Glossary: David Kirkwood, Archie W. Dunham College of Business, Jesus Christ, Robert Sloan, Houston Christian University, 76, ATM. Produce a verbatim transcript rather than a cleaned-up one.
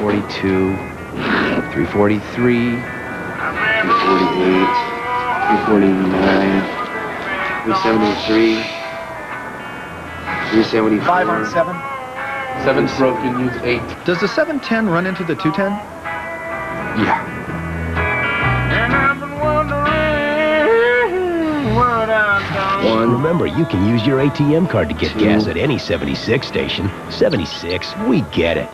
three forty-two, three forty-three, three forty-eight, three forty-nine, three seventy-three, three seventy-four. Five on seven. Seven's broken, use eight. Does the seven ten run into the two ten? Yeah. One. Remember, you can use your A T M card to get two. Gas at any seventy-six station. seventy-six, we get it.